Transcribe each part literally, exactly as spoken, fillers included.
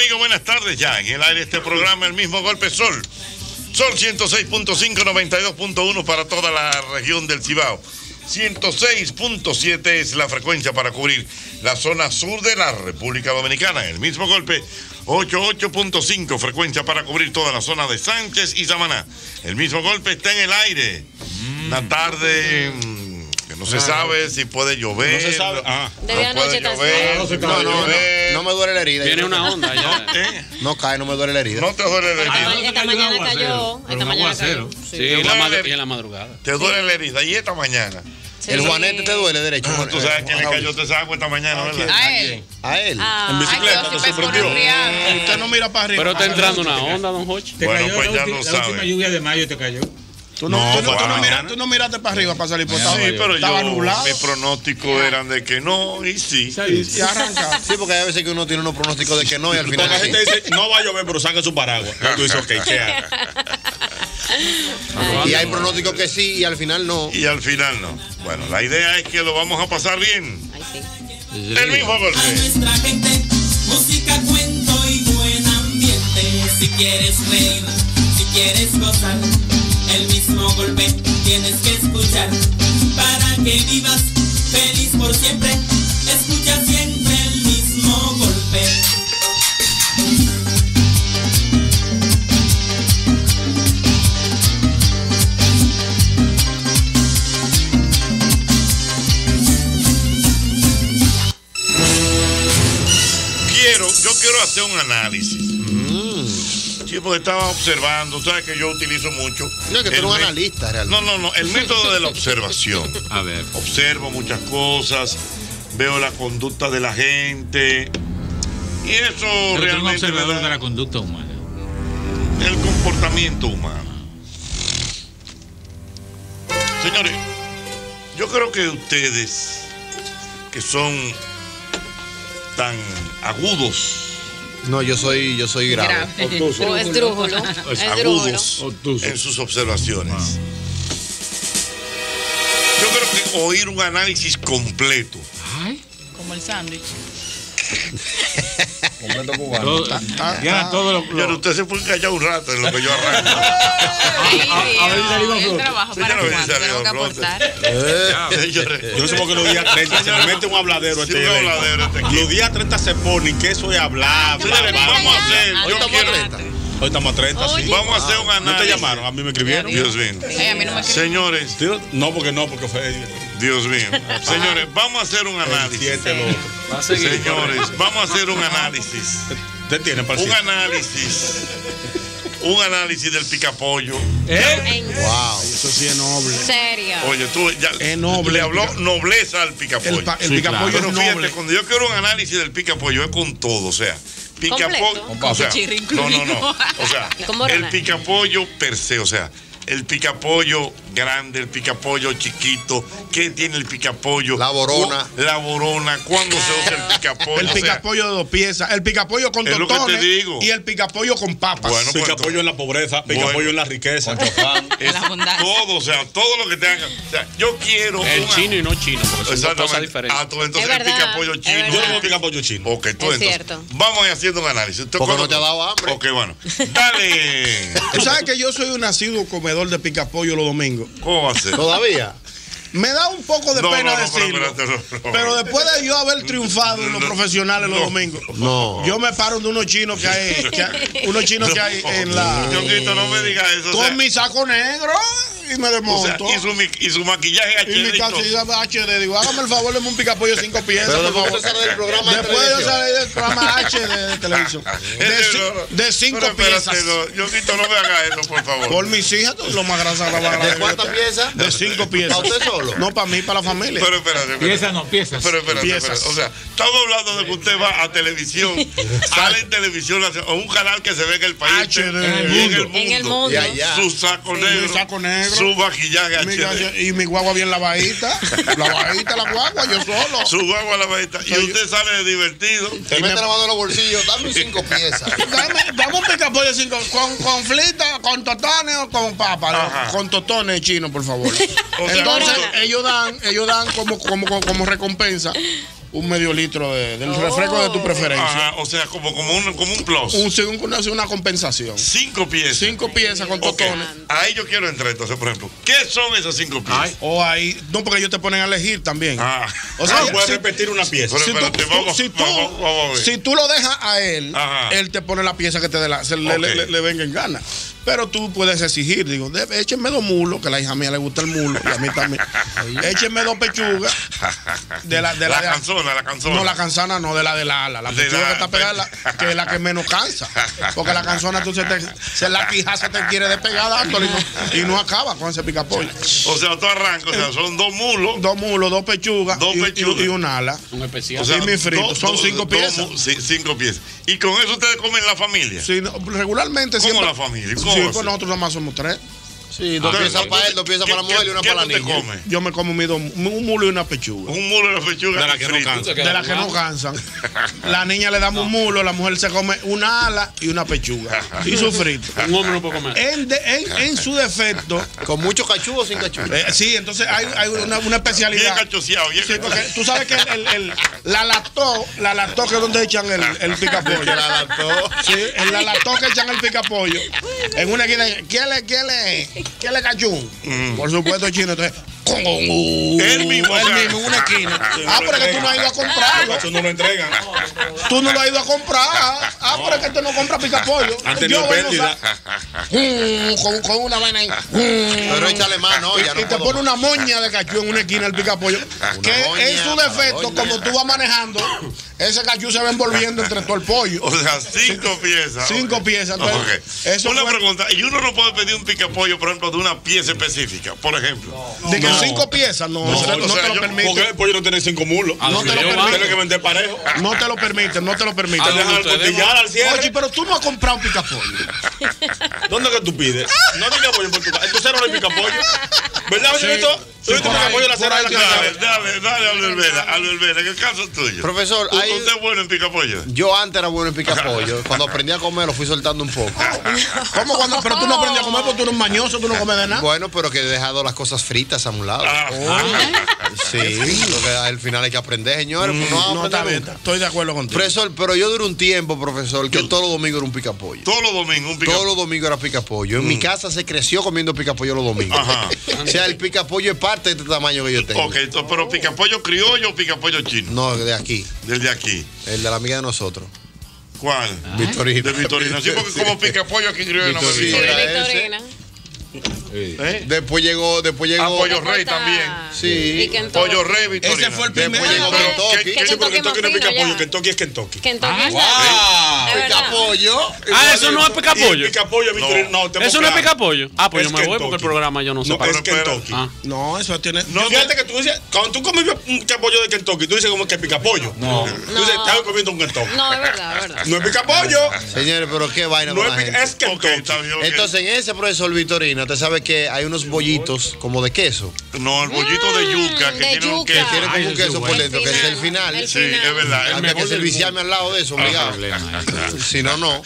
amigos, buenas tardes. Ya en el aire este programa, El Mismo Golpe, Sol. Sol ciento seis punto cinco, noventa y dos punto uno para toda la región del Cibao. ciento seis punto siete es la frecuencia para cubrir la zona sur de la República Dominicana. El Mismo Golpe, ochenta y ocho punto cinco, frecuencia para cubrir toda la zona de Sánchez y Samaná. El Mismo Golpe está en el aire. Mm. Una tarde que no se ah. sabe si puede llover. No se sabe. Ah. No puede llover. No, no, no, no, no me duele la herida. Tiene una onda ya. ¿Eh? No cae, no me duele la herida. No te duele la herida. Ay, esta mañana cayó. Esta mañana cayó. Sí, y en la madrugada. Te duele la herida. Y esta mañana. Sí. El Juanete te duele derecho. Ah, tú sabes que le cayó ese agua esta mañana, ¿verdad? A él. A él. Ah, en bicicleta, cuando se prendió. Usted no mira para arriba. Pero está entrando una onda, don Jochy. Bueno, pues ya lo sabes. La última lluvia de mayo te cayó. Tú no, no, tú, no, tú, no miraste, tú no miraste para arriba para salir por sí, sí, pero estaba yo, nublado. Mis pronósticos eran de que no, y sí. Y sí, arranca. Sí, porque hay veces que uno tiene unos pronósticos de que no, y al final. La gente sí. dice, no va a llover, pero saque su paraguas. Y tú dices, ok, ¿qué haga? Y hay pronósticos que sí, y al final no. Y al final no. Bueno, la idea es que lo vamos a pasar bien. Ay, sí. Sí. El Mismo Golpe. A nuestra gente, música, cuento y buen ambiente. Si quieres reír, si quieres gozar. El mismo golpe tienes que escuchar para que vivas feliz por siempre. Escucha siempre el mismo golpe. Quiero, yo quiero hacer un análisis. Sí, porque estaba observando, sabes que yo utilizo mucho. No, que tú eres un analista realmente. No, no, no, el método de la observación. A ver. Observo muchas cosas, veo la conducta de la gente. Y eso pero realmente. Es un observador da... de la conducta humana. El comportamiento humano. Señores, yo creo que ustedes, que son tan agudos. No, yo soy, yo soy grave. grave. Obtuso. No, es drújulo. Agudos Obtuso. En sus observaciones. Wow. Yo creo que oír un análisis completo. Ay. Como el sándwich. Completo cubano. Todo, ah, ya, ah, todo lo, lo... Pero usted se puede callar un rato en lo que yo arranco. A ver, salido el trabajo para que yo no sé por qué los días treinta se me mete un habladero. Sí, este un habladero este los días treinta se pone que eso es hablar. Señores, vamos a hacer. Yo quiero hoy estamos a treinta, sí. Vamos a hacer un análisis. ¿No te llamaron? ¿A mí me escribieron? Dios mío. Señores. No, porque no, porque fue... Dios mío. Señores, vamos a hacer un análisis. Va Señores, vamos a hacer un análisis. Usted tiene para un análisis. Un análisis del picapollo. ¿Eh? Wow, eso sí es noble. Serio. Oye, tú ya es noble. Le habló nobleza al picapollo. El, el sí, picapollo claro. es noble. Fíjate, cuando yo quiero un análisis del picapollo es con todo, o sea, picapollo, o sea, no, no, no. O sea, el picapollo per se, o sea, el picapollo grande, el picapollo chiquito, ¿qué tiene el picapollo? La borona. La borona, ¿cuándo se usa el picapollo? El picapollo de dos piezas, el picapollo con tostones y el picapollo con papas. Bueno, picapollo en la pobreza, picapollo bueno, en la riqueza, en la abundancia. Todo, o sea, todo lo que te hagan. O sea, yo quiero. El una... chino y no chino, porque son dos cosas diferentes. Ah, tú, entonces es verdad, el picapollo chino. Yo no el picapollo chino. Ok, tú es entonces. Cierto. Vamos a ir haciendo un análisis. Porque cuando... no te ha dado hambre. Ok, bueno. Dale. Tú sabes que yo soy un nacido comedor de picapollo los domingos. ¿Cómo va a ser? Todavía. Me da un poco de no, pena no, no, decirlo, pero, pero, pero, pero, pero, pero después de yo haber triunfado en los no, profesionales los no, domingos, no. yo me paro de unos chinos que hay, que hay unos chinos no, que hay en la... Yo grito, no me digas eso. Con o sea, mi saco negro y me desmonto. O sea, y, su, y su maquillaje H D. Y mi cantidad H D. Digo, hágame el favor, denme un picapollo cinco piezas, por favor. Después de salir del programa H D de televisión. De, de cinco pero, piezas. Espérate, no, yo grito, no me haga eso, por favor. Por mis hijas, lo más grasa la barra. ¿De cuántas piezas? De cinco piezas. ¿Para usted solo? No, para mí, para la familia. Pero espérate, espérate. Piezas no, piezas. Pero espérate, piezas. Espérate. O sea, estamos hablando de que usted va a televisión, sale en televisión o un canal que se ve en el país. H D. En el mundo. En el mundo. En el mundo. Ya, ya. Su saco sí, negro. Su saco negro. Su maquillaje. Mi H D. Y mi guagua bien lavadita. Lavadita la guagua, yo solo. Su guagua lavadita. Y usted sale divertido. Te mete me... lavando los bolsillos. Dame cinco piezas. Dame, dame un picapollo cinco. Con, con flita, con totones o con papa. ¿No? Con totones chinos, por favor. O sea, entonces, ellos dan, ellos dan como, como, como recompensa un medio litro de, del oh. refresco de tu preferencia. Ajá, o sea, como, como, un, como un plus. Un, un, una compensación. Cinco piezas. Cinco piezas con totones. Okay. Ahí yo quiero entrar, entonces, por ejemplo. ¿Qué son esas cinco piezas? O oh, ahí. No, porque ellos te ponen a elegir también. Ah. O sea, ah, puedes si, repetir una pieza. Si, pero, espérate, tú, vamos, si, tú, vamos, vamos si tú lo dejas a él, ajá, él te pone la pieza que te dé la, se, okay. le, le, le, le venga en gana. Pero tú puedes exigir, digo, échenme dos mulos, que a la hija mía le gusta el mulo, y a mí también. Échenme dos pechugas. De la, de la, la de la canzona, la canzona. No, la canzana no, de la de la ala. La, la pechuga la, que está pegada, la, que es la que menos cansa. Porque la canzona, tú se, te, se la quija, se te quiere despegar dándole y no, y no acaba con ese picapollo. O sea, tú arrancas, o sea, son dos mulos. Dos mulos, dos pechugas, dos y, pechugas. Y, y un ala. Un especial. O sea, y mi frito. Do, son cinco do, piezas. Do, sí, cinco piezas. ¿Y con eso ustedes comen la familia? Sí, regularmente. ¿Cómo siempre la familia? ¿Cómo? Sí, pues nosotros nomás somos tres. Sí, dos ah, piezas para él, dos piezas para la mujer y una para la niña. Come? Yo me como mi dos, un mulo y una pechuga. Un mulo y una pechuga. De las que no cansan. De las que no cansan. La niña le damos no. un mulo, la mujer se come una ala y una pechuga. Y su frito. Un hombre no puede comer. En, de, en, en su defecto. ¿Con mucho cachú o sin cachú? Eh, sí, entonces hay, hay una, una especialidad. Bien cachuceado, bien sí, porque tú sabes que el, el, el, la lactó, la lactó que es donde echan el, el picapollo. La lactó. Sí, en la lactó que echan el picapollo. En una esquina, ¿quién le, quién le? ¿Qué le cachó? Mm. Por supuesto, chino. Entonces, con uh, él mismo, él mismo en una esquina. Ah, pero es que tú no has ido a comprar. Tú no lo entregan. Tú no lo has ido a comprar. Ah, pero es que tú no compras picapollo. Antes yo voy con, con una vaina ahí. Pero échale más, ¿no? Ya y no te pone una moña de cachú en una esquina el picapollo. Que moña, en su defecto, como tú vas manejando, ese cachú se va envolviendo entre todo el pollo. O sea, cinco piezas. Cinco okay. piezas. Entonces, okay. eso una fue... pregunta. Y uno no puede pedir un picapollo, por ejemplo, de una pieza específica. Por ejemplo. No. De que no. cinco piezas no, no, o sea, no te lo yo, permite. Porque el pollo no tiene cinco mulos. No te lo permite. Tiene que vender parejo. No te lo permite, no te lo permite. Al dejar costillar al cierre. Oye, pero tú no has comprado un picapollo. ¿Dónde es que tú pides? No hay picapollo por tu casa. Entonces no hay picapollo. ¿Verdad, Benito? Sí, por ahí, por ahí, dale, dale, dale, Albert Vera, Albert Vera, que el caso es tuyo. Profesor, hay... ¿usted es bueno en picapollo? Yo antes era bueno en picapollo. Cuando aprendí a comer lo fui soltando un poco. ¿Cómo cuando? Pero tú no aprendías a comer porque tú eres mañoso, tú no comes de nada. Bueno, pero que he dejado las cosas fritas a un lado. Ah. Oh. Sí, lo que al final hay que aprender, señores. Mm, no, no está bien, estoy de acuerdo contigo. Profesor, pero yo duré un tiempo, profesor, que yo... todos los domingos era un picapollo. Todos los domingos un picapollo. Todos los domingos era picapollo. En mm. mi casa se creció comiendo picapollo los domingos. Ajá. O sea, el picapollo es parte de este tamaño que yo tengo. Ok, pero picapollo criollo o picapollo chino. No, de aquí. Del de aquí. El de la amiga de nosotros. ¿Cuál? Ah. Victorina. De Victorina. Sí, porque sí. como picapollo aquí criollo no me Victorina. Sí, de Victorina. Sí. ¿Eh? Después llegó, después llegó. Ah, Pollo Rey también. Sí. Pollo Rey, Victorina. Ese fue el primero. Después llegó Kentucky. Kentucky, Kentucky, Kentucky no es picapollo. Kentucky es Kentucky. Kentucky ah, es wow. Picapollo. Ah, eso no es picapollo. Picapollo, Victorina. No, no eso no es picapollo. Ah, pues es yo me Kentucky. Voy porque el programa yo no sé. No, es Kentucky. Ah. No, eso tiene. No, fíjate que tú dices, cuando tú comes un capollo de Kentucky, tú dices como que es picapollo. No. Tú dices, estaba comiendo un Kentucky. No, es verdad, es verdad. No es picapollo. Señores, pero qué vaina. No es Kentucky. Entonces, en ese profesor Victorina. Usted sabe que hay unos bollitos como de queso. No, el bollito mm, de yuca que de tiene yuca. Un queso. Tiene como un queso por dentro, que es el final. El sí, final. Es verdad. Hasta que serviciarme al lado de eso, obligado. Si no, no.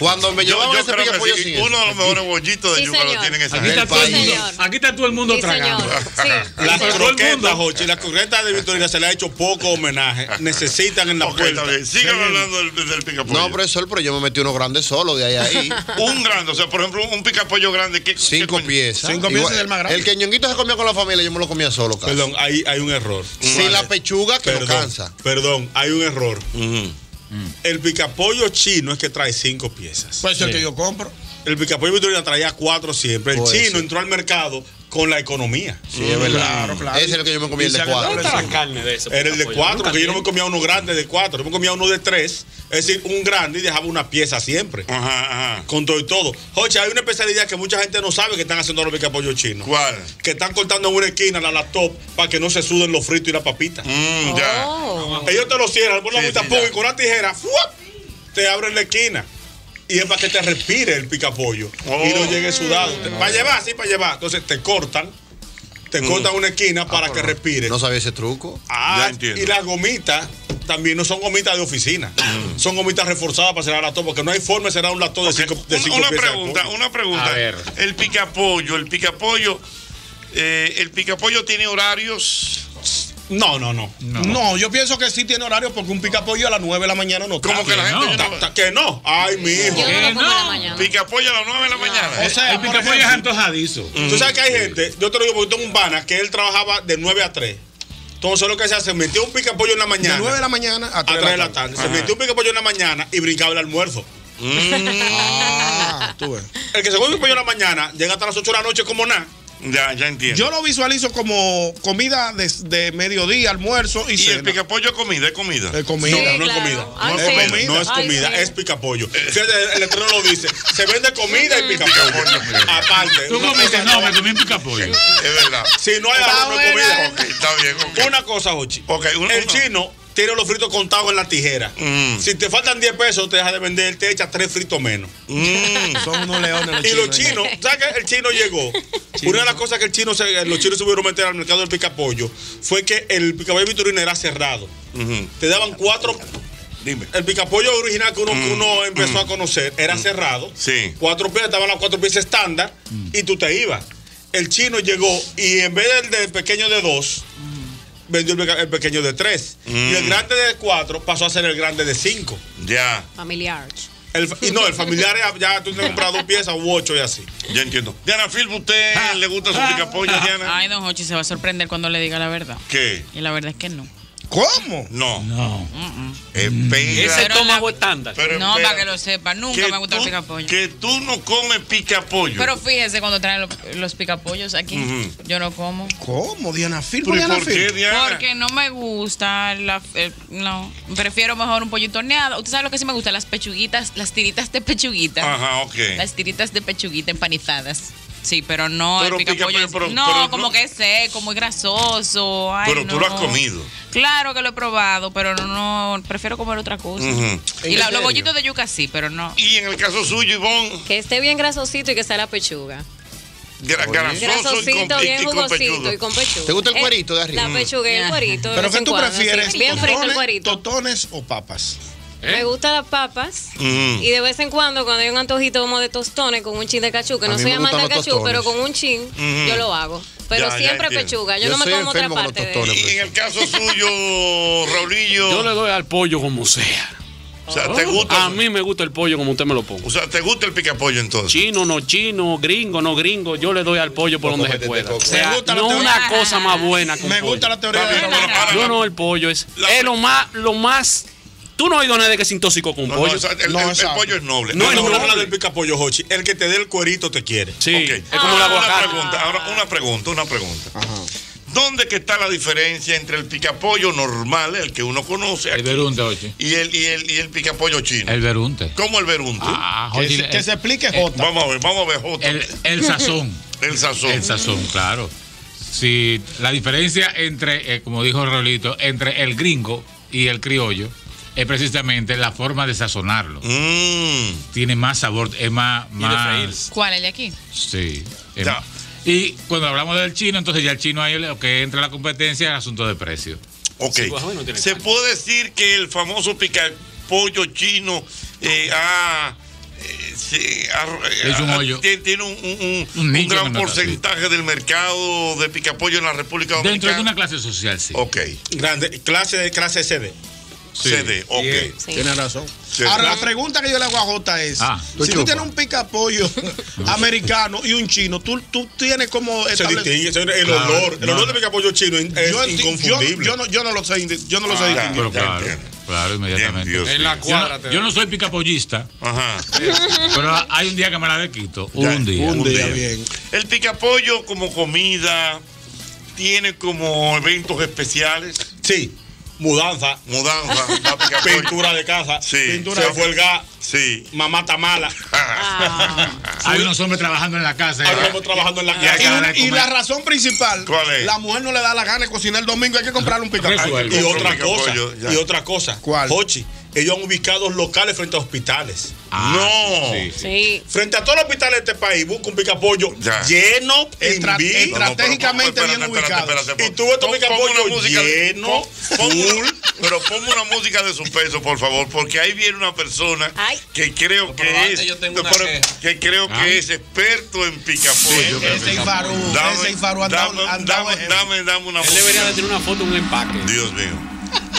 Cuando me llevaban ese picapollo sí, uno de los mejores bollitos de sí, yuca señor. Lo tienen en esa aquí está, todo el mundo, aquí está todo el mundo sí, tragando. Sí. Las croquetas, Jochy, las croquetas de Victorina se le ha hecho poco homenaje. Necesitan en la okay, puerta. Sigan hablando del, del picapollo. No, profesor, pero yo me metí uno grande solo de ahí a ahí. Un grande, o sea, por ejemplo, un picapollo grande. ¿Qué, cinco qué piezas. Cinco piezas del más grande. El que ñonguito se comía con la familia, yo me lo comía solo. Casi. Perdón, hay, hay un error. Sin vale. La pechuga que perdón, no cansa. Perdón, hay un error. Uh-huh. El picapollo chino es que trae cinco piezas. Pues sí. El que yo compro. El picapollo Victorina traía cuatro siempre. El Puede chino ser. Entró al mercado con la economía. Sí, es verdad. Claro, claro. Ese es el que yo me comía el de cuatro. La carne de ese, era el de cuatro, porque yo no me comía uno grande de cuatro. Yo me comía uno de tres. Es decir, un grande y dejaba una pieza siempre. Ajá, ajá. Con todo y todo. Jochy, hay una especialidad que mucha gente no sabe que están haciendo los picapollos chinos. ¿Cuál? Que están cortando en una esquina la laptop para que no se suden los fritos y las papitas. Mm, ya. Oh. Ellos te lo cierran, ponen la mitad poco y con una tijera, ¡fuap! Te abren la esquina. Y es para que te respire el picapollo. Oh. Y no llegue sudado. Mm. Para llevar, sí, para llevar. Entonces te cortan. Te mm. cortan una esquina ah, para que respire. No sabía ese truco. Ah, ya entiendo. Y las gomitas también no son gomitas de oficina. Mm. Son gomitas reforzadas para cerrar la laptop. Porque no hay forma de cerrar un laptop okay. de cinco, de cinco una, piezas. Una pregunta, una pregunta. A ver. El picapollo, el picapollo, eh, el picapollo tiene horarios. No, no, no, no. No, yo pienso que sí tiene horario porque un picapollo a las nueve de la mañana no está. ¿Cómo que la gente no? Que no. Ay, mijo. Que no. Picapollo a las nueve de la mañana. O sea, el picapollo es antojadizo. Tú sabes que hay gente, yo te lo digo porque tengo un pana que él trabajaba de nueve a tres. Entonces lo que se hace, metió un picapollo en la mañana. De nueve de la mañana a tres de la tarde. Se metió un picapollo en la mañana y brincaba el almuerzo. Mm. Ah, tú ves. El que se come un pollo en la mañana llega hasta las ocho de la noche como nada. Ya, ya entiendo. Yo lo visualizo como comida de, de mediodía, almuerzo y, y cena. El picapollo es comida, es comida. Es comida, sí, no, claro. no, Ay, no sí. es comida. No es Ay, comida, sí. es picapollo. El, el estreno lo dice: se vende comida y picapollo. Aparte. Tú comiste, no, me comí un picapollo. Es verdad. Si no hay arroz, no es comida. Okay, está bien, okay. Una cosa, Jochy. Okay, una, el una. chino. Tiene los fritos contados en la tijera. Mm. Si te faltan diez pesos, te deja de vender, te echa tres fritos menos. Mm. Son unos leones los chinos. Y los chinos, ¿sabes qué? El chino llegó. Chino. Una de las cosas que el chino se, los chinos se pudieron meter al mercado del picapollo fue que el picapollo de Victorina era cerrado. Uh-huh. Te daban cuatro. Dime. El picapollo original que uno, mm. que uno empezó mm. a conocer era mm. cerrado. Sí. Cuatro piezas, estaban las cuatro piezas estándar mm. y tú te ibas. El chino llegó y en vez del de pequeño de dos, vendió el pequeño de tres. Mm. Y el grande de cuatro pasó a ser el grande de cinco. Ya. Familiar. El, y no, el familiar ya tú te has comprado dos piezas u ocho y así. Ya entiendo. Diana Filpo, ¿usted ah, le gusta su ah, picapollo, ah, Diana? Ay, don Jochy se va a sorprender cuando le diga la verdad. ¿Qué? Y la verdad es que no. ¿Cómo? No. No. Mm-mm. Espera. Ese estómago estándar. No, para que lo sepa. Nunca me ha gustado el picapollo. Que tú no comes picapollo. Pero fíjese cuando traen los, los picapollos aquí. Uh-huh. Yo no como. ¿Cómo, Diana Filpo? ¿Por qué, Diana? Porque no me gusta. La, eh, no. Prefiero mejor un pollito horneado. ¿Usted sabe lo que sí me gusta? Las pechuguitas, las tiritas de pechuguita. Ajá, ok. Las tiritas de pechuguita empanizadas. Sí, pero no, pero el picapollo pica, pero, no, pero, como no, que es seco, muy grasoso. Ay, pero tú no. lo has comido. Claro que lo he probado, pero no, no prefiero comer otra cosa. Uh-huh. Y la, los bollitos de yuca sí, pero no. Y en el caso suyo, Ivonne, que esté bien grasosito y que sea la pechuga. Gra grasosito, y con, bien y jugosito y con pechuga. ¿Te gusta el cuerito de arriba? La pechuga y el cuerito. ¿Pero qué tú prefieres? Bien frito el cuerito. ¿Totones o papas? ¿Eh? Me gustan las papas mm. y de vez en cuando cuando hay un antojito como de tostones con un chin de cachú, que no soy amante de cachú, pero con un chin mm. yo lo hago, pero ya, siempre ya pechuga, yo, yo no me como otra parte de... Y en el caso suyo, Raulillo, yo le doy al pollo como sea. O sea, ¿te gusta? A mí me gusta el pollo como usted me lo ponga. O sea, ¿te gusta el picapollo entonces? Chino, no chino, gringo, no gringo. Yo le doy al pollo por no, donde se pueda. O sea, me gusta no la una teoría. cosa más buena que un Me gusta pollo. la teoría. Papi, no, yo no, el pollo es, es lo más, lo más... Tú no has oído a nadie que se intoxicó con no, pollo. No, el, no, el, el pollo es noble. No, no, no, no habla del picapollo, Jochy. El que te dé el cuerito te quiere. Sí. Okay. Ah, es como la aguacate. Una pregunta, ahora una pregunta, una pregunta. Ajá. ¿Dónde que está la diferencia entre el picapollo normal, el que uno conoce aquí, el berunte, Jochy, y el, y el, y el picapollo chino? El berunte. ¿Cómo el berunte? Ah, Jochy, que, el, que se explique, el, Jota. Vamos a ver, vamos a ver, Jota. El, el sazón. El sazón. El sazón, claro. Sí, la diferencia entre, eh, como dijo Raulito, entre el gringo y el criollo es precisamente la forma de sazonarlo. Mm. Tiene más sabor, es más... más... ¿Cuál? ¿El de aquí? Sí. Ya. Y cuando hablamos del chino, entonces ya el chino ahí lo que entra a la competencia es el asunto de precio. Ok. Sí, pues, no ¿Se carne. puede decir que el famoso picapollo chino eh, ha... Sí, a, un hoyo. tiene un, un, un, un, un gran porcentaje del mercado de picapollo en la República Dominicana? Dentro de una clase social, sí. Ok. Grande, clase, clase C D. Sí. C D, ok. Sí. Sí. Tiene razón. Sí. Ahora, la pregunta que yo le hago a Jota es: ah, si chupa. tú tienes un picapollo americano y un chino, tú, tú tienes como. Se distingue, el claro, olor. El no. olor de picapollo chino es yo, inconfundible. Yo, yo, no, yo no lo sé, yo no lo ah, sé distinguir. Claro, claro, inmediatamente. Dios, en la cuadra, yo, no, yo no soy picapollista. Ajá. Pero hay un día que me la de quito. Un, un día. Un día, bien. El picapollo como comida tiene como eventos especiales. Sí. Mudanza, mudanza, pintura de casa, sí, pintura de fuelga, sí. mamá está mala. Ah. Hay unos hombres trabajando en la casa. Hay unos hombres trabajando en la casa. Y, y la razón principal, ¿cuál es? La mujer no le da la gana de cocinar el domingo, hay que comprar un picapollo. Y otra cosa, y otra cosa, ¿cuál? Jochy, ellos han ubicado locales frente a hospitales. Ah, no. Sí, sí. Sí. Frente a todos los hospitales de este país, busca un picapollo ya. lleno, Estra invito, estratégicamente no, no, bien ubicado. Y tú ves tu picapollo lleno, full. Pero ponme una música de suspenso, por favor, porque ahí viene una persona Ay. que creo que es, que creo Ay. que es experto en picapollo. Ese Ifarú, ese Ifarú andaba, andaba. Dame, dame una foto. Él debería de tener una foto, un empaque. Dios mío.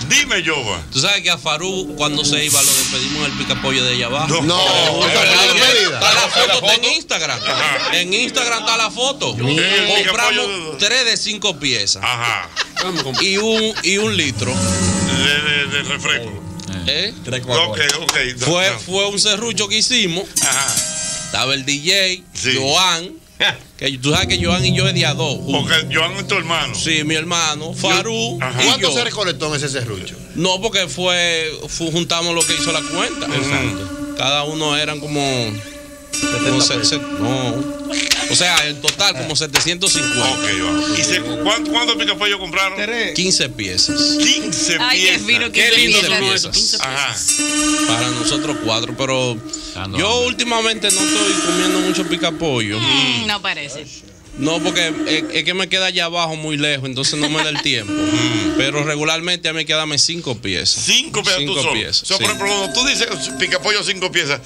Dime, Yoba. ¿Tú sabes que a Farú, cuando se iba, lo despedimos en el picapollo de allá abajo? No, no. Está la foto en Instagram. Ajá. En Instagram está la foto. Sí. Compramos tres de cinco piezas. Ajá. Y un, y un litro. De, de, de refresco. ¿Eh? Okay, okay. Fue, fue un serrucho que hicimos. Ajá. Estaba el D J, sí. Joan. Que tú sabes que Joan y yo es día dos. Porque Joan es tu hermano. Sí, mi hermano. Farú. ¿Cuánto se recolectó en ese serrucho? No, porque fue, fue juntamos lo que hizo la cuenta. Exacto. Mm. Cada uno eran como. como se, se, no. O sea, en total, como setecientos cincuenta. Ok, Joan. ¿Y se, cuánto, cuánto picapollo compraron? quince piezas. quince Ay, piezas. Vino, quince Qué lindo son esos. Ajá. Para nosotros cuatro, pero. Ando, yo hombre. últimamente no estoy comiendo mucho picapollo. Mm, no parece. No, porque es, es que me queda allá abajo muy lejos, entonces no me da el tiempo. Mm. Pero regularmente a mí quedame cinco piezas. Cinco piezas cinco tú solo. Piezas, o sea, sí. Por ejemplo, cuando tú dices picapollo cinco piezas,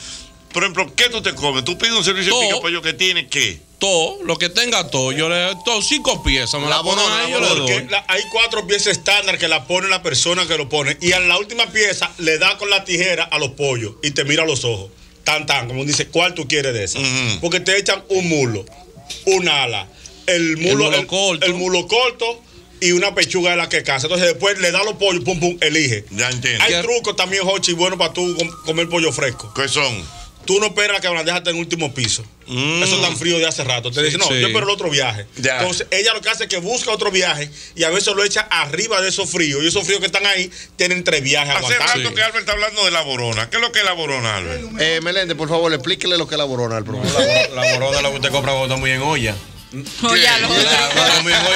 por ejemplo, ¿qué tú te comes? ¿Tú pides un servicio todo, de picapollo que tiene qué? Todo, lo que tenga todo. Yo le doy cinco piezas, me la, la ponen ahí, yo le doy. La, hay cuatro piezas estándar que la pone la persona que lo pone. Y a la última pieza le da con la tijera a los pollos y te mira a los ojos. Tan, tan, como dice, ¿cuál tú quieres de esas? Uh-huh. Porque te echan un mulo, un ala, el mulo, el mulo, el, corto. El mulo corto y una pechuga de la que casa. Entonces después le da los pollos, pum, pum, elige. Ya entiendo. Hay ¿Qué? trucos también, Jochy, bueno para tú comer pollo fresco. ¿Qué son? Tú no esperas que bandeja esté en el último piso. Mm. Eso tan frío de hace rato. Te sí, dice, no, sí. yo espero el otro viaje. Ya. Entonces, ella lo que hace es que busca otro viaje y a veces lo echa arriba de esos fríos. Y esos fríos que están ahí tienen tres viajes. Hace rato sí. que Albert está hablando de la borona. ¿Qué es lo que es la borona, Albert? Eh, Meléndez, por favor, explíquele lo que es la borona al profesor. La, la borona es lo que usted compra cuando está muy en olla. Olla, lo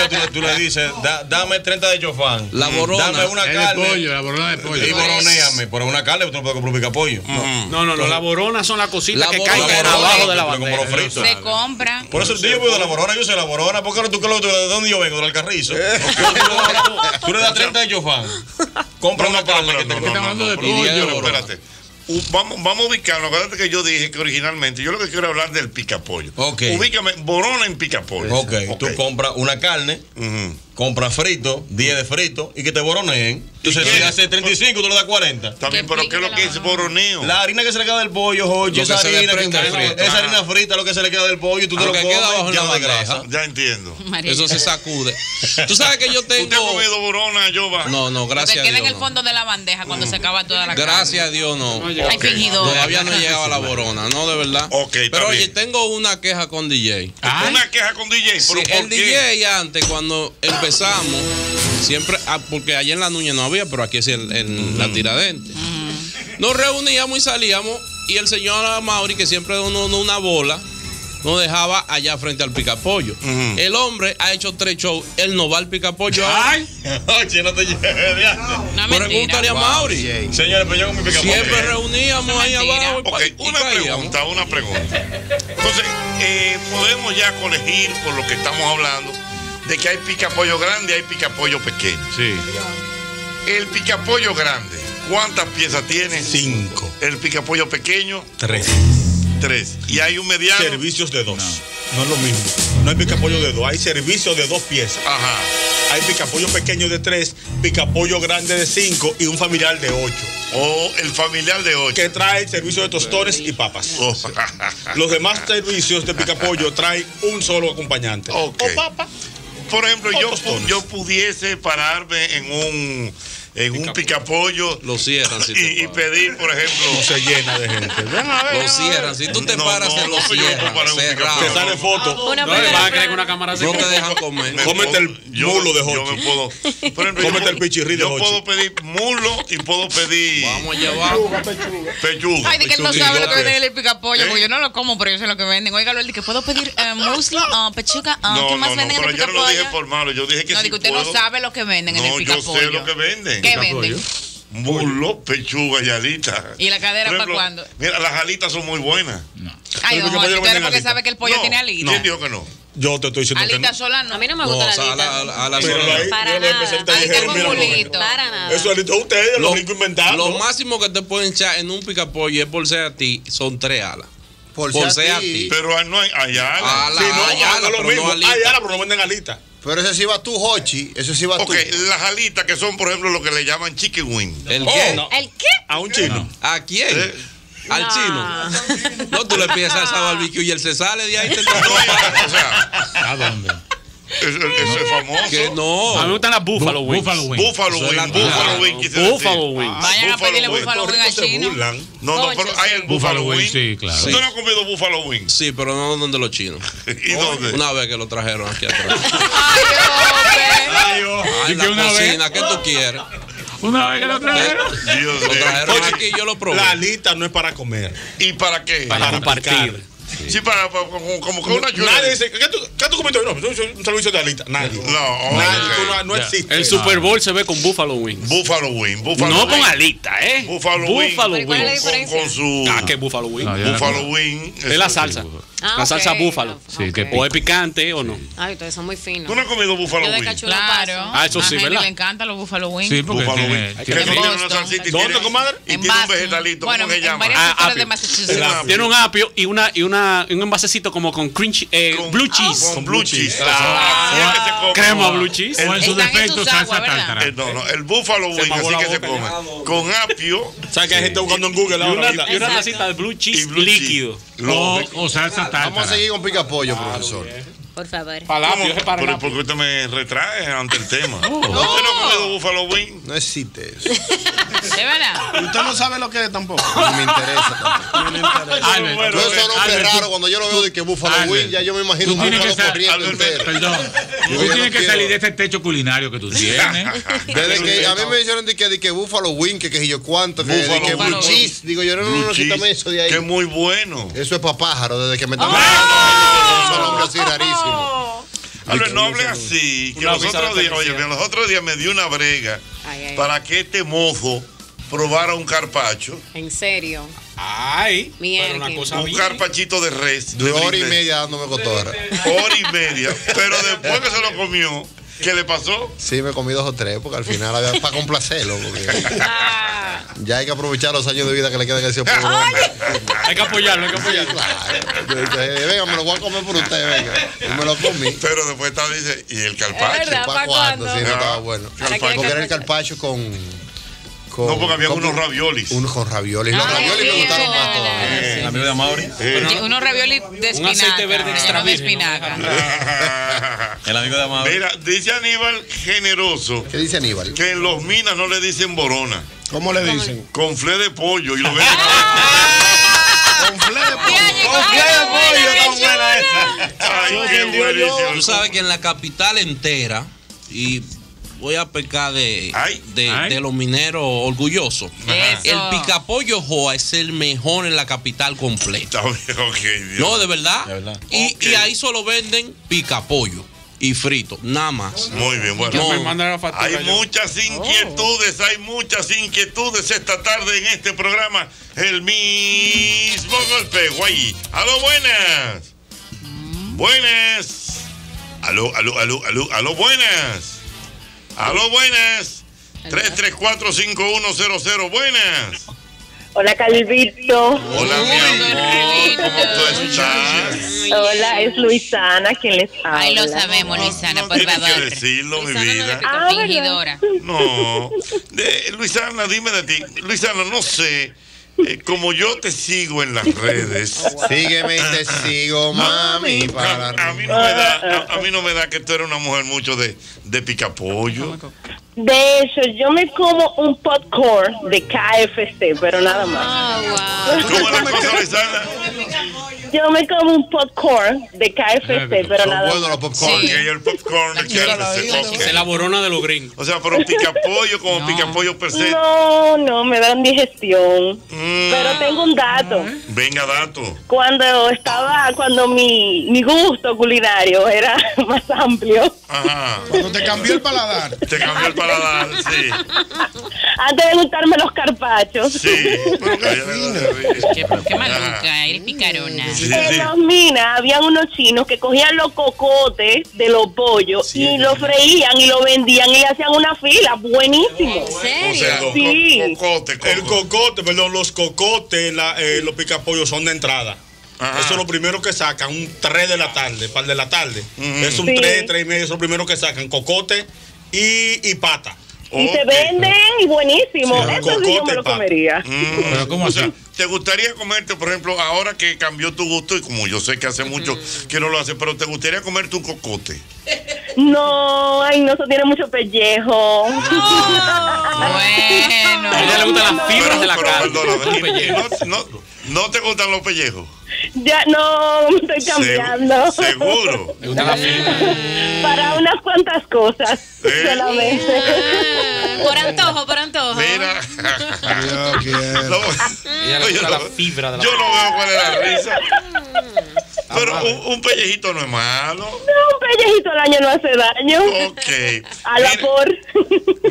tú, tú le dices, da, dame treinta de chofán. La borona. Dame una carne. Pollo, la borona de pollo. Y boronéame. Por una carne, tú no puedes comprar un picapollo. No, no, no. no la borona son las cositas la que caen abajo de la bandera. Frito. Se compra. Por eso yo voy de la borona, yo soy la borona. ¿Por qué no tú que lo de dónde yo vengo? Del carrizo. Tú le das treinta de chofán. Compra una carne que te está hablando de pollo. Espérate. Vamos, vamos a ubicarnos. Acuérdate que yo dije que originalmente yo lo que quiero hablar del picapollo. Okay. Ubícame, borona en picapollo. Okay. ok, tú compras una carne, uh-huh. compras frito, diez de frito y que te boroneen. Entonces si hace treinta y cinco, tú le das cuarenta. También, pero ¿qué es lo que es boroneo? La harina que se le queda del pollo, Jochy, esa harina, esa harina frita, lo que se le queda del pollo y tú te lo comes. Ya de grasa. Ya entiendo. Eso se sacude. Tú sabes que yo tengo. ¿Usted ha comido borona, Yoba? No, no, gracias a Dios. Se queda en el fondo de la bandeja cuando se acaba toda la carne. Gracias a Dios, no. Okay. Hay fingidores. Todavía no llegaba la borona, no, de verdad. Okay, pero oye, tengo una queja con D J. Ay. Una queja con D J. Sí, ¿por el qué? D J antes, cuando empezamos, siempre, ah, porque allá en la Nuña no había, pero aquí es en, en mm. la Tiradentes. Mm. Nos reuníamos y salíamos, y el señor Amauris, que siempre donó una bola, nos dejaba allá frente al picapollo. Uh-huh. El hombre ha hecho tres shows. Él no va al picapollo. ¡Ay! Oye, no te lleves. No, no, pregúntale a Mauri. Wow, señores, pero yo con mi picapollo. Siempre reuníamos no, ahí abajo. Ok, y una caíamos. pregunta, una pregunta. Entonces, eh, podemos ya colegir por lo que estamos hablando de que hay picapollo grande y hay picapollo pequeño. Sí. El picapollo grande, ¿cuántas piezas tiene? Cinco. El picapollo pequeño, tres. Tres. Y hay un mediano. Servicios de dos. No, no es lo mismo. No hay picapollo de dos. Hay servicios de dos piezas. Ajá. Hay picapollo pequeño de tres, picapollo grande de cinco y un familiar de ocho. O el familiar de ocho. Que trae el servicio de tostones y papas. Oh. Los demás servicios de picapollo traen un solo acompañante. Okay. O papa. Por ejemplo, o yo, yo pudiese pararme en un. En pica un picapollo lo cierran si y, y pedir, por ejemplo, no se llena de gente. Lo cierran. Si tú te no, paras, no, lo cierran. Te sale foto. No vas a creer que una cámara se no te dejan comer. Cómete el mulo de Jochy. Cómete el pichirri de Jochy. Yo puedo pedir mulo y puedo pedir. Vamos a llevar pechuga. Pechuga. Ay, de que él no sabe lo que venden el picapollo. Porque yo no lo como, pero yo sé lo que venden. Oiga, Luis, que puedo pedir muslo, pechuga. ¿Qué más venden en el picapollo? Yo no lo dije por malo. Yo dije que sí. No, digo, usted no sabe lo que venden en el picapollo. No, yo sé lo que venden. ¿Qué venden? Burló, pechuga y alita. ¿Y la cadera para cuándo? Mira, las alitas son muy buenas. No. Ay, don Jorge, usted porque sabe que el pollo no, tiene alitas. No. ¿Quién dijo que no? Yo te estoy diciendo alita que no. Solano. A mí no me gusta no, la alita. A la, a la pero solana. Ahí, para nada. Alita dijeron, con culito. Para nada. Eso alita es ustedes, lo rico inventado. Lo máximo que te pueden echar en un picapollo es por ser a ti, son tres alas. Por, por ser a ti. Pero no hay alas. Si no, hay alas, lo mismo. Hay alas, pero no venden alitas. Pero eso sí va tú, Jochy. Eso sí va tú. Ok, las alitas que son, por ejemplo, lo que le llaman chicken wing. ¿El oh, qué? No. ¿El qué? A un chino. No. ¿A quién? Eh. Al no. chino. No, tú le pides salsa barbecue y él se sale de ahí. Te no, o sea, ¿a dónde? Eso, eso no. es famoso. Que no. A mí me gustan las Buffalo Wings. Buffalo Wings. Buffalo Wings. Buffalo Wings. Buffalo Wings. Vayan a pedirle Buffalo Wings al chino. No, no, pero hay el Buffalo Wings. Sí, claro. ¿Tú no has comido Buffalo Wings? Sí, pero no donde los chinos. ¿Y dónde? Una vez que lo trajeron aquí atrás. Ay, hombre. Ay, la cocina, ¿qué tú quieres? Una vez que lo trajeron. Dios mío. Lo trajeron aquí, yo lo probé. La alita no es para comer. ¿Y para qué? Para compartir. Sí, sí, para, para como, como que una chula. Nadie dice, ¿qué tú, qué tú comiste? No, un servicio de alita. Nadie. No, Nadie, okay. no, no existe. El Super Bowl se ve con Buffalo Wings. Buffalo Wings. Buffalo no Wing. Con alita, ¿eh? Buffalo Wings. Buffalo Wings. Con, con su. Ah, que Buffalo Wings. No, Buffalo Wings. Es la salsa. Ah, la okay. salsa búfalo. Sí, okay. que o es picante o no. Ay, ustedes son muy finos. ¿Tú no has comido Buffalo Wings? Claro. Ah, eso sí, ¿verdad? A mí le encantan los Buffalo Wings. Sí, porque Buffalo Wings. ¿Dónde, comadre? Y tiene un vegetalito, ¿cómo se llama? Ah, tiene un apio y una y una un envasecito como con cringe, eh, con, blue cheese. Con blue cheese. Crema blue cheese. O en su defecto salsa tártara. No, no, el Buffalo Wings así que se come. Con apio. ¿Sabes que hay gente buscando en Google ahora? Y una tacita de blue cheese líquido. O salsa. Vamos a seguir con picapollo, ah, profesor. Por favor. Palamos, pero ¿por qué usted me retrae ante el tema? Oh. No, usted no ha comido Buffalo Wing. No existe eso. ¿De verdad? Usted no sabe lo que es tampoco. No me interesa tampoco. No me interesa. Albert, no, eso es un hombre raro. Cuando yo lo veo de que Buffalo Albert, Wing, ya yo me imagino un Buffalo corriendo entero. Perdón. Tú tienes no que quiero... salir de este techo culinario que tú tienes. Desde que a mí me dijeron de que, de que Buffalo Wing, que que yo cuánto, que, de que blue cheese. Digo, yo no, no, no, quítame eso de ahí. Que es muy bueno. Eso es para pájaro, desde que me están hablando. Eso es rarísimo. Oh. Albert, no hable así. Que los otros, días, oye, que los otros días me dio una brega ay, ay, para que este mozo probara un carpacho. ¿En serio? Ay, pero una cosa un carpachito de res. De hora y media dándome cotorra. Hora y media. Pero después que se lo comió, ¿qué le pasó? Sí, me comí dos o tres, porque al final había para complacerlo. Ah. Ya hay que aprovechar los años de vida que le quedan a ese pueblo. Hay que apoyarlo, hay que apoyarlo. Claro. Venga, me lo voy a comer por usted, venga. Y me lo comí. Pero después estaba, dice, ¿y el carpacho? ¿Para, ¿Para cuándo? Sí, no estaba bueno. Porque era el carpacho con... Con, no, porque había unos raviolis. Unos con raviolis. Los raviolis me gustaron más todavía. Amigo de Amauris. Unos raviolis de espinaca. Un aceite verde extra de espinaca. El amigo de Amauris. Mira, dice Aníbal Generoso. ¿Qué dice Aníbal? Que en los minas no le dicen borona. ¿Cómo le dicen? Conflé de pollo y lo venden. Conflé de pollo. Conflé de pollo. Tan buena esa. Ay, qué buenísimo. Tú sabes que en la capital entera y... voy a pecar de, ay, de, ay. de los mineros orgullosos. Eso. El picapollo Joa es el mejor en la capital completa. Okay, no, de verdad. De verdad. Y, okay. y ahí solo venden picapollo y frito, nada más. Muy bien, bueno. No. Hay muchas inquietudes, hay muchas inquietudes esta tarde en este programa. El mismo golpe, güey. Aló, buenas. Buenas. Aló, aló, aló, aló, aló, buenas. Aló, buenas. tres tres cuatro cinco uno cero cero, buenas. Hola, Calvito. Hola, mi amor. ¿Cómo tú estás? Hola, es Luisana quien les habla. Ay, lo sabemos, Luisana, no, no, por favor. Tienes que decirlo, Luisana, mi vida. No, ah, no. De, Luisana, dime de ti. Luisana, no sé. Eh, como yo te sigo en las redes. Sígueme y te sigo, mami. Para a, a, mí no me da, a, a mí no me da que tú eres una mujer mucho de, de picapollo. De hecho, yo me como un popcorn de K F C, pero nada más. Oh, wow. ¿Cómo la cosa, Luisana? Yo me como un popcorn de K F C, pero son nada más. Son buenos los popcorn. Sí. El popcorn de K F C. Okay. Se la borona de los gringos. O sea, pero picapollo como no. picapollo per se. No, no, me dan digestión. Mm. Pero tengo un dato. Venga, dato. Cuando estaba, cuando mi, mi gusto culinario era más amplio. Ajá. Cuando te cambió el paladar. Te cambió el paladar. paladar, sí. Antes de gustarme los carpachos. Sí. Qué, qué maluca, eres picarona. Sí, sí. En las minas habían unos chinos que cogían los cocotes de los pollos, sí, y los freían y lo vendían y hacían una fila. Buenísimo. ¿En serio? O sea, los sí. cocote, cocote. El cocote, perdón, los cocotes, la, eh, los picapollos son de entrada. Ajá. Eso es lo primero que sacan, un tres de la tarde, par de la tarde. Mm. Es un sí. tres, tres y medio, eso es lo primero que sacan, cocote y, y pata. Y okay. se venden y buenísimo. Sí, eso sí yo me lo pata. comería. Mm, pero ¿cómo o sea, ¿te gustaría comerte, por ejemplo, ahora que cambió tu gusto y como yo sé que hace mucho mm. que no lo hace, pero ¿te gustaría comer tu cocote? No, ay, no, eso tiene mucho pellejo. Oh, bueno. A ella le gustan las fibras pero, de la carne. No, no, no te gustan los pellejos. Ya no, estoy cambiando. Seguro. Me gusta la fibra. Para unas cuantas cosas. ¿Eh? Solamente. Ah, por antojo, por antojo. Mira. Yo quiero. No, no, yo, la fibra de la yo no veo cuál es la risa. Pero un, un pellejito no es malo. No, un pellejito al año no hace daño. Ok. A la mira, por.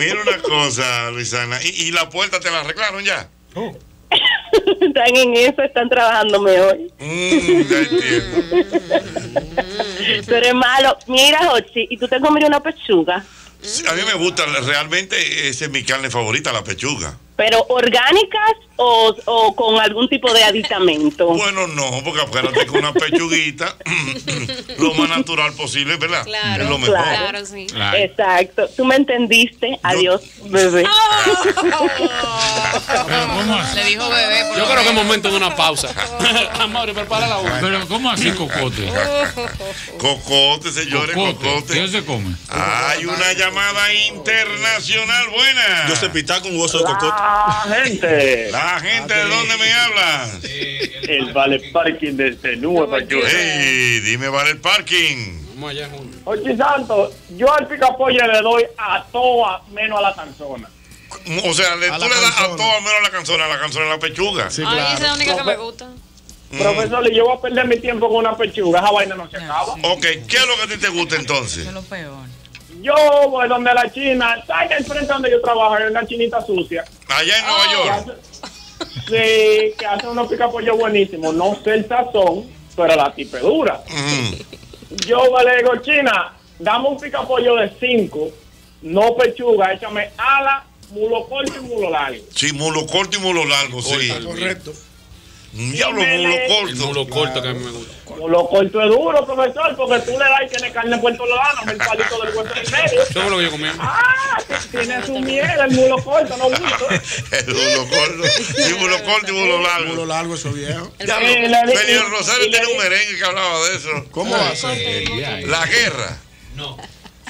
Mira una cosa, Luisana. ¿Y, y la puerta te la arreglaron ya? Oh. Están en eso, están trabajándome hoy. Mm, ya entiendo. Pero es malo. Mira, Jochy, ¿y tú te comerías una pechuga? Sí, a mí me gusta, realmente esa es mi carne favorita, la pechuga. ¿Pero orgánicas o, o con algún tipo de aditamento? Bueno, no, porque acuérdate que una pechuguita, lo más natural posible, ¿verdad? Claro, es lo mejor. Claro, sí. Claro. Exacto. Tú me entendiste. Adiós, yo... bebé. ¿Cómo así? Le dijo bebé. Yo creo que es momento de una pausa. Amor, prepara la boca. Pero ¿cómo así cocote? Cocote, señores, cocote. cocote. ¿Qué se come? Hay una llamada internacional buena. Yo se pita con hueso de cocote. La gente. La gente, ¿de dónde me habla? El Vale Parking desde Nueva York. Hey, dime Vale Parking. Vamos allá juntos. Jochy Santos, yo al picapolla le doy a toa menos a la canzona. O sea, le, tú le das a toa menos a la canzona, a la canzona a la pechuga. Sí, claro. Ay, esa es la única que me gusta. Mm. Profesor, yo voy a perder mi tiempo con una pechuga, esa vaina no se acaba. Ok, ¿qué es lo que a ti te gusta entonces? Eso es lo peor. Yo voy donde la china, está en el frente donde yo trabajo, hay una chinita sucia. Allá en Nueva oh. York. Hace, sí, que hace unos picapollos buenísimos. No sé el sazón, pero la tipe dura. Mm. Yo le digo, china, dame un picapollo de cinco, no pechuga, échame ala, mulo corto y mulo largo. Sí, mulo corto y mulo largo, sí. Corta, correcto. Diablo, mulo corto. El mulo corto que a mí me gusta. Mulo corto es duro, profesor, porque tú le das y tienes carne puertolana, el palito del hueso y medio. Eso es lo que yo comía. Ah, tiene su miel, el mulo corto, no mucho. El mulo corto, sí, mulo corto y mulo largo. El mulo largo, eso viejo. Señor Rosario tiene un merengue que hablaba de eso. ¿Cómo hace? La guerra. No.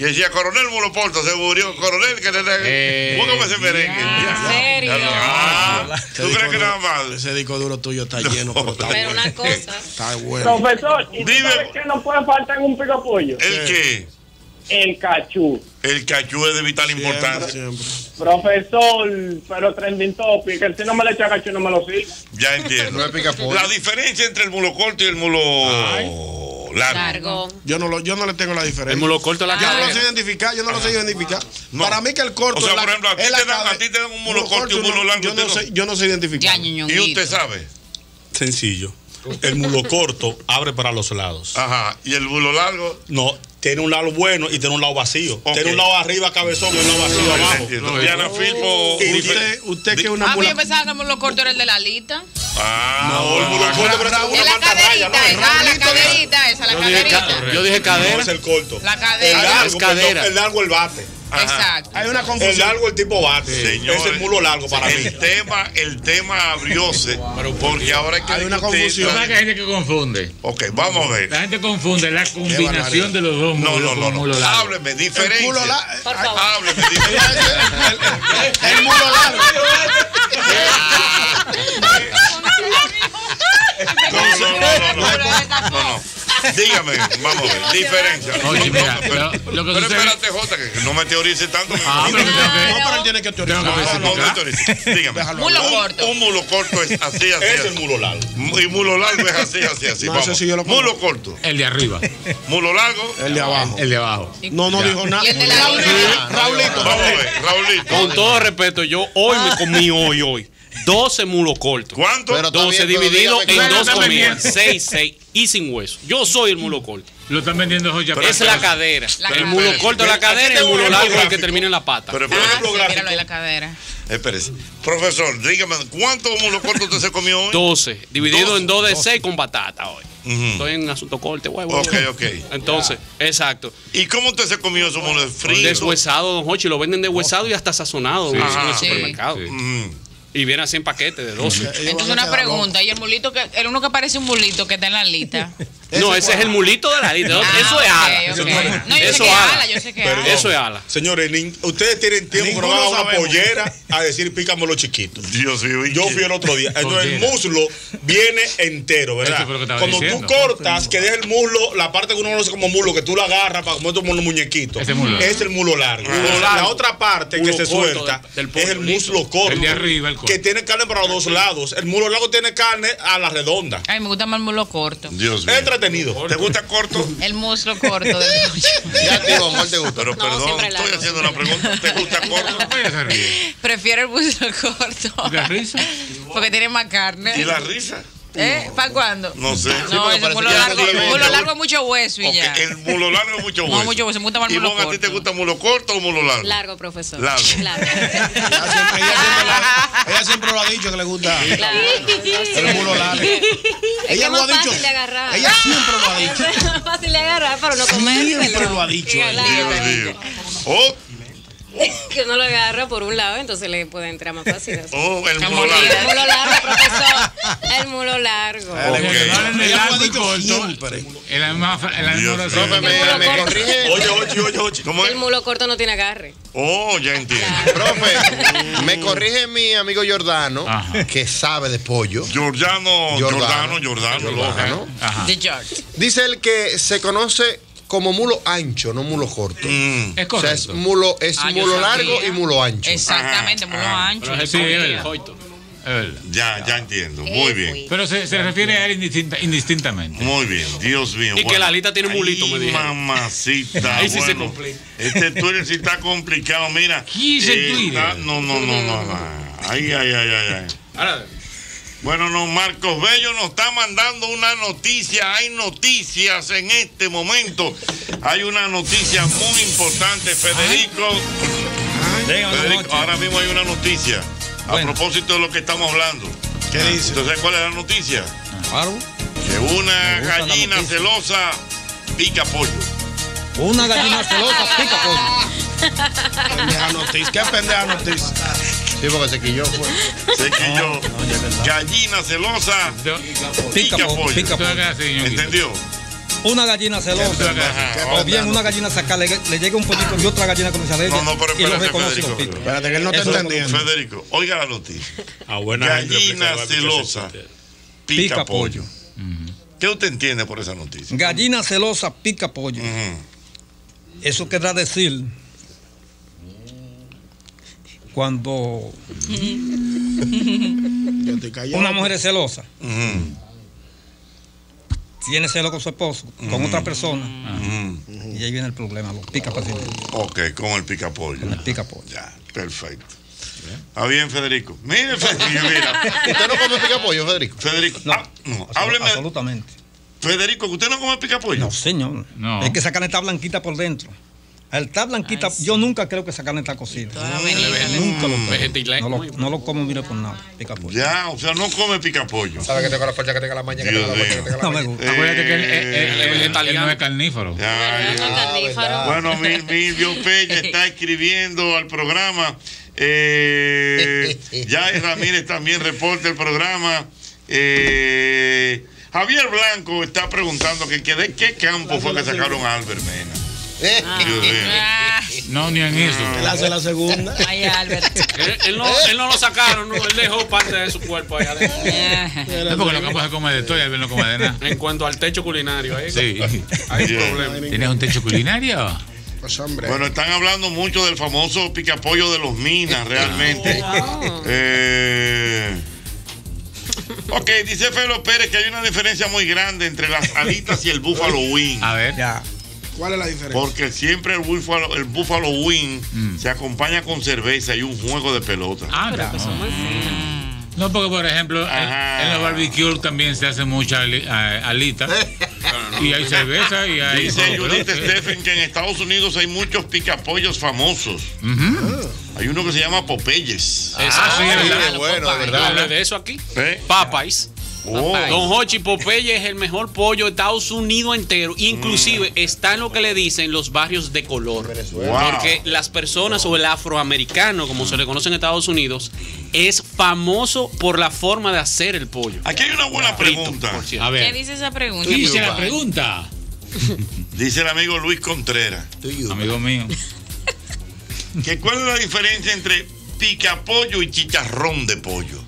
Y decía, coronel Mulo Porto, se murió, coronel, que le eh, búscame ese merengue. ¿En serio? Ah, ¿tú crees duro, que nada más? Ese disco duro tuyo está no, lleno, pero está pero bueno. Una cosa. Está bueno. Profesor, ¿y dime, sabes qué no puede faltar en un picapollo? ¿El qué? El cachú. El cachú es de vital siempre, importancia. Siempre. Profesor, pero trending topic, que si no me le echa cachú no me lo sirve. Ya entiendo. La diferencia entre el mulo corto y el mulo... Ay. Largo. largo. Yo no lo, yo no le tengo la diferencia. El mulo corto a la ah, cabeza. Yo no lo sé identificar, yo no ah, lo sé identificar. No. Para mí que el corto. O sea, la, por ejemplo, a ti te dan, a ti te dan un mulo corto y un mulo largo. Yo no, no sé, yo no sé identificar. ¿Y usted sabe? Sencillo. El mulo corto abre para los lados. Ajá. ¿Y el mulo largo? No. Tiene un lado bueno y tiene un lado vacío. Okay. Tiene un lado arriba cabezón y un lado vacío abajo. No, no, Diana Filpo. ¿Y usted, usted que es una ambulancia? A mí pensaba que el mulo corto era el de la alita. Ah, no, el mulo corto pero era una pantarraya. Ah, la caderita esa, la caderita. Yo dije cadera. No, es el corto. La cadera. El largo, es cadera. El largo, el bate. Ajá. Exacto. Hay una confusión. El largo, el tipo bate. Señores, es el mulo largo para el mí. Tema, el tema abrióse. Wow. Porque ahora es que hay una confusión. Hay gente que confunde. Ok, vamos a ver. La gente confunde la combinación de los dos. No, no, no, no. Hábleme, diferencia. El mulo largo. Por favor. Hábleme, diferencia. El mulo largo. No, no, no, no. Dígame, vamos a ver, diferencia. Oye, mira, lo, lo que pero sucede... espérate, Jota, que no me teorice tanto. Ah, pero no, no, pero él tiene que teorizar. No, no, no, no teorice. Dígame. Mulo corto. Un, un mulo corto es así, así. Es el mulo largo. Y mulo largo es así, así, así. No, vamos. Si yo lo mulo corto. El de arriba. Mulo largo. El de abajo. El de abajo. No, no ya. dijo nada. El de la Raulito. Raulito. Vamos a ver, Raulito. Con todo respeto, yo hoy me comí hoy, hoy. doce mulos cortos. ¿Cuánto? Pero doce bien, dividido en claro, dos comidas. seis, seis y sin hueso. Yo soy el mulo corto. Lo están vendiendo hoy ya. Pero es la cadera. La el mulo corto es la cadera y el mulo largo es el que termina en la pata. Pero ah, sí, míralo de la cadera. Espérese. Profesor, dígame, ¿cuántos mulos cortos usted se comió hoy? doce. Dividido doce, en dos de seis con batata hoy. Uh-huh. Estoy en un asunto corte, güey. Ok, ok. Entonces, yeah. exacto. ¿Y cómo usted se comió esos mulos fritos? Deshuesado, don Jochi. Lo venden deshuesado oh. y hasta sazonado sí. en el supermercado. Sí. Mm. Y viene así en paquete de doce. Entonces una pregunta, y el mulito que, el uno que parece un mulito que está en la lista. No, ese es el mulito de la lista. Ah, eso es ala. Okay, okay. No, yo eso sé que ala. ala, yo sé que Perdón. ala. Eso es ala. Señores, ni, ustedes tienen tiempo para una sabemos. pollera a decir pícame los chiquitos. Dios mío. Yo fui el otro día. Entonces el muslo viene entero, ¿verdad? Cuando diciendo. tú cortas, que deja el muslo, la parte que uno conoce como muslo, que tú la agarras para comer como un muñequito. Este mulo. Es el muslo largo. Ah. largo. La otra parte que se suelta del, del es el muslo corto. El de arriba, el corto. Que tiene carne para los dos lados. El muslo largo tiene carne a la redonda. Ay, me gusta más el muslo corto. Dios mío. Entretenido. ¿Te gusta corto? El muslo corto. Del ya te digo, ¿cuál te gusta? Pero no, perdón, estoy haciendo una pregunta. ¿Te gusta corto? No. Prefiero el muslo corto. ¿Y la risa? Porque tiene más carne. ¿Y la risa? ¿Eh? ¿Para cuándo? No sé. No, sí, el mulo largo, largo es mucho hueso y okay, ya. El mulo largo es mucho hueso. No, mucho hueso. Me gusta más el mulo corto. ¿Y vos a ti te gusta mulo corto o mulo largo? Largo, profesor. Largo. largo. Ella, siempre, ella, siempre, ella siempre lo ha dicho que le gusta claro. el mulo largo. Ella es lo ha dicho. Ella siempre lo ha dicho. Es más fácil de agarrar para no comer. Siempre lo ha dicho. Dios mío. Oh. Que no lo agarra por un lado, entonces le puede entrar más fácil. Así. Oh, el mulo largo. El mulo largo, profesor. El mulo largo. El mulo corto. El mulo corto no tiene agarre. Oh, ya entiendo. Claro. Profe, me corrige mi amigo Giordano, ajá. que sabe de pollo. Giordano, Giordano, Giordano. Giordano. De George. Dice el que se conoce como mulo ancho, no mulo corto. Mm. Es correcto. O sea, es mulo, es ah, mulo largo y mulo ancho. Exactamente, mulo ah, ancho. Ah, sí, es el coito. Ya, ya entiendo. Muy bien. Pero se, se refiere a él indistinta, indistintamente. Muy bien, Dios mío. Y bueno, que la lista tiene un mulito, me dijo. Mamacita. Ahí sí bueno, se complica. Este Twitter sí está complicado, mira. ¿Qué es el Twitter? No, no, no, no, no. Ay, ay, ay, ay. Ahora. Bueno, no, Marcos Bello nos está mandando una noticia. Hay noticias en este momento. Hay una noticia muy importante, Federico. Ay. Ay. Federico, ahora mismo hay una noticia. A bueno. propósito de lo que estamos hablando. ¿Qué dice? ¿Entonces cuál es la noticia? Claro. Que una gallina celosa pica pollo. Una gallina celosa pica pollo. Pendeja noticia. ¿Qué pendeja noticia? Sí, porque se quilló, pues. Se quilló. No, no, gallina celosa. Pica pollo. Pica pollo. ¿Entendió? Una gallina celosa. O bien una gallina saca, le, le llega un poquito y otra gallina comienza a no, no, pero espérate, Federico. Espérate, que él no te entendía. Federico, oiga la noticia. Ah, buena gallina celosa. Pica, pica pollo. pollo. Uh-huh. ¿Qué usted entiende por esa noticia? Gallina celosa pica pollo. Uh-huh. Eso querrá decir. Cuando una mujer es celosa, uh-huh. tiene celo con su esposo, uh-huh. con otra persona, uh-huh. y ahí viene el problema, los pica pollo. Ok, con el pica pollo. Con el pica pollo. Ya, perfecto. Está bien, Federico. Mire, Federico, mira. ¿Usted no come pica pollo, Federico? Federico, no, ah, no. hábleme. Absolutamente. Federico, ¿usted no come pica pollo? No, señor. No. Es que esa carne está blanquita por dentro. El tab blanquita, Ay, sí. yo nunca creo que esa carne está cocida. Mm. Nunca lo como. No lo, no lo como, mira, por nada. Pica pollo. Ya, o sea, no come pica pollo. ¿Sabes que tengo la pollo que tenga la maña? Que tenga la maña, que tenga la maña. No me gusta. Eh, Acuérdate que el, el, el, el, el italiano no es carníforo. Ya, ya. Ah, bueno, Milvio Peña está escribiendo al programa. Eh, Jair Ramírez también reporta el programa. Eh, Javier Blanco está preguntando que, que de qué campo fue que sacaron a Albert Mena. Ah, No, ni en eso. Él hace la segunda. Ay, Albert. Él, él, no, él no lo sacaron, no, él dejó parte de su cuerpo ahí adentro. No, porque lo que pasa es comer de todo y Albert no come de nada. En cuanto al techo culinario, ahí sí. Hay yeah. problema. ¿Tienes un techo culinario? Pues hombre. Bueno, están hablando mucho del famoso picapollo de los Minas, realmente. Wow. Eh... Ok, dice Felo Pérez que hay una diferencia muy grande entre las alitas y el Buffalo Wing. A ver, ya. ¿Cuál es la diferencia? Porque siempre el Buffalo, el Buffalo Wing mm. se acompaña con cerveza y un juego de pelota. Ah, claro. Mm. No, porque por ejemplo, en, en los barbecues también se hacen muchas ali, alitas. No, no, y hay no, cerveza y hay. Dice Judith Stephen que en Estados Unidos hay muchos picapollos famosos. Uh-huh. ah. Hay uno que se llama Popeyes. Ah, ah sí, es verdad. Bueno, de verdad. De eso aquí. ¿Eh? Popeyes. Oh. Don Jochy, Popeye es el mejor pollo de Estados Unidos entero. Inclusive mm. está en lo que le dicen los barrios de color. Wow. Porque las personas wow. o el afroamericano, como se le conoce en Estados Unidos, es famoso por la forma de hacer el pollo. Aquí hay una buena wow. pregunta. Frito, a ver. ¿Qué dice esa pregunta? ¿Qué dice la pregunta? Dice el amigo Luis Contreras. Amigo mío. ¿Que cuál es la diferencia entre picapollo y chicharrón de pollo?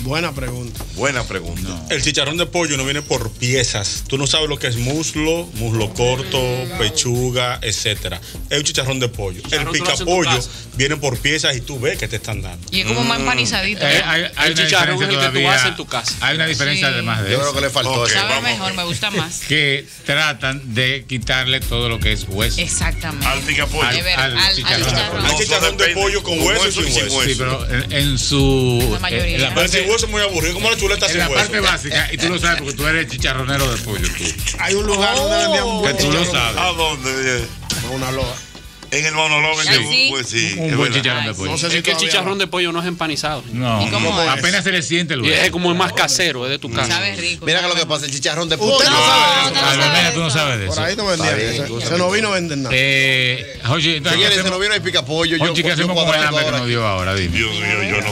Buena pregunta. Buena pregunta. No. El chicharrón de pollo no viene por piezas. Tú no sabes lo que es muslo, muslo corto, pechuga, etcétera. Es un chicharrón de pollo. Chicharrón el picapollo viene por piezas y tú ves que te están dando. Y es como mm. más empanizadito. Eh, hay, hay el chicharrón es el que tú haces en tu casa. Hay una diferencia sí. además de eso. Yo creo que le faltó. Okay, sabe mejor, me gusta más. Que tratan de quitarle todo lo que es hueso. Exactamente. Al picapollo. Al, al, al chicharrón. Al chicharrón, al chicharrón de pollo con hueso y sin hueso. Sí, pero en, en su... La mayoría. En la parte el hueso es muy aburrido, como la chuleta sin hueso. La parte básica, y tú lo sabes porque tú eres chicharronero de pollo. Tú. Hay un lugar oh, donde vendían hueso. Que tú lo sabes. ¿A dónde? En una loja. En el monólogo vendían sí. pues, sí, un, un buen chicharrón de pollo. No sé si es que el chicharrón no. de pollo no es empanizado. No, ¿y cómo es? Apenas se le siente el hueso. Y es como es más casero, es de tu casa. Sabe rico. Mira que lo que pasa, el chicharrón de pollo. Usted no sabe de eso. No, no, no, no, tú no sabes de eso. Por ahí no vendían. Se nos vino venden nada. Eh, Jochy, entonces. Se nos vino el picapollo. Jochy, ¿qué hacemos con el hambre que nos dio ahora? Dime.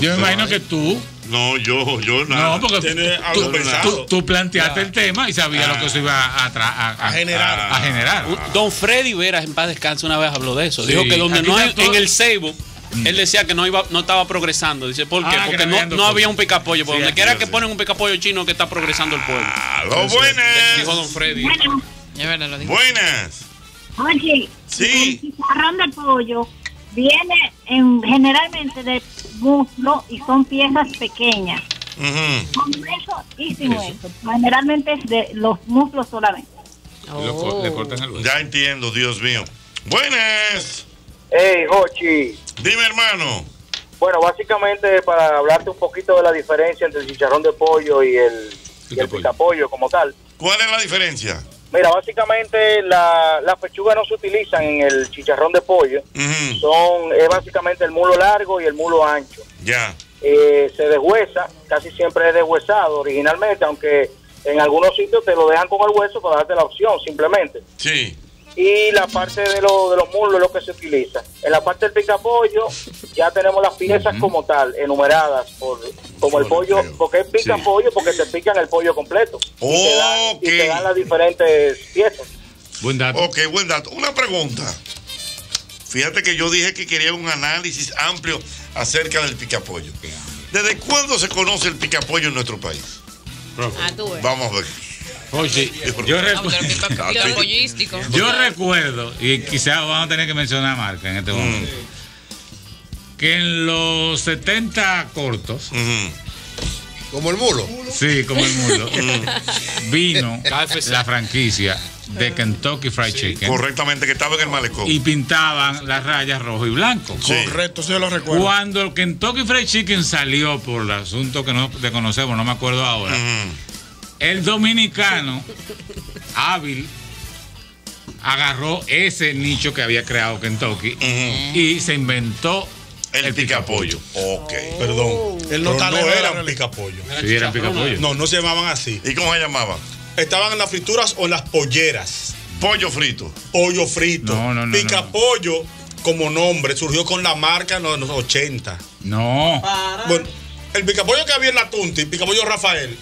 Yo me imagino que tú. No, yo, yo nada. No, porque tú, tú, tú planteaste ya. el tema y sabías ah. lo que se iba a, a, a, a generar. A, a generar. Ah. Don Freddy Veras, en paz descanse, una vez habló de eso. Sí. Dijo que donde aquí no hay, todo... en el Ceibo, mm. él decía que no iba, no estaba progresando. Dice, ¿por qué? Ah, porque no, no había un picapollo. Porque sí, donde quiera que ponen un picapollo chino que está progresando el pueblo. Ah, lo buenas. Dijo Don Freddy. Bueno. Es verdad, lo dijo. Buenas. Oye, sí. El chicharrón de pollo viene en, generalmente de muslo y son piezas pequeñas. Uh-huh. Con hueso y sin hueso. Generalmente es de los muslos solamente. Oh. Le cortan el hueso. Ya entiendo, Dios mío. Buenas. Hey, Jochy. Dime, hermano. Bueno, básicamente para hablarte un poquito de la diferencia entre el chicharrón de pollo y el, y el picapollo como tal. ¿Cuál es la diferencia? Mira, básicamente la, las pechugas no se utilizan en el chicharrón de pollo. Uh-huh. Son, es básicamente el muslo largo y el muslo ancho. Ya. Yeah. Eh, se deshuesa, casi siempre es deshuesado originalmente, aunque en algunos sitios te lo dejan con el hueso para darte la opción, simplemente. Sí. Y la parte de, lo, de los muslos es lo que se utiliza. En la parte del picapollo ya tenemos las piezas uh-huh. como tal, enumeradas por como el pollo, porque es picapollo, sí. porque te pican el pollo completo. Oh, y, te dan, okay. y te dan las diferentes piezas. Buen dato. Ok, buen dato. Una pregunta. Fíjate que yo dije que quería un análisis amplio acerca del picapollo. ¿Desde cuándo se conoce el picapollo en nuestro país? Ah, tú ves. Vamos a ver. Oye, yo, recu yo recuerdo, y quizás vamos a tener que mencionar marca en este momento, mm. que en los setenta cortos, mm. como el mulo, sí, como el mulo, vino K F C. La franquicia de Kentucky Fried sí, Chicken. Correctamente, que estaba en el malecón. Y pintaban las rayas rojo y blanco. Sí. Correcto, sí, yo lo recuerdo. Cuando el Kentucky Fried Chicken salió por el asunto que no desconocemos, no me acuerdo ahora. Mm. El dominicano hábil agarró ese nicho que había creado Kentucky mm. y se inventó el, el picapollo. Pica ok. Oh. Perdón. El no, no eran picapollo. Sí, eran picapollo. No, no se llamaban así. ¿Y cómo se llamaban? Estaban en las frituras o en las polleras. Pollo frito. Pollo frito. No, no, no. Picapollo no. como nombre surgió con la marca en los ochenta. No. Para. Bueno, el picapollo que había en la Tunti, el picapollo Rafael.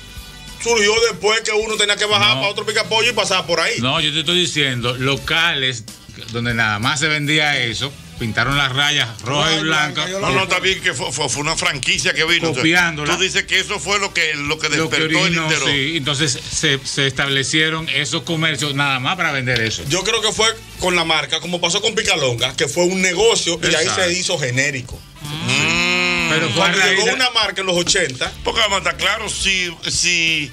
Surgió después que uno tenía que bajar no. para otro picapollo y pasaba por ahí. No, yo te estoy diciendo, locales donde nada más se vendía eso, pintaron las rayas rojas y blancas. No, no, está bien que fue, fue, fue una franquicia que vino. Copiándola. Tú dices que eso fue lo que, lo que despertó lo que orino, el interés. Sí, entonces se, se establecieron esos comercios nada más para vender eso. Yo creo que fue con la marca, como pasó con Picalonga, que fue un negocio. Exacto. Y ahí se hizo genérico. Mm. Pero cuando llegó de... una marca en los ochenta. Porque además está claro, si... si...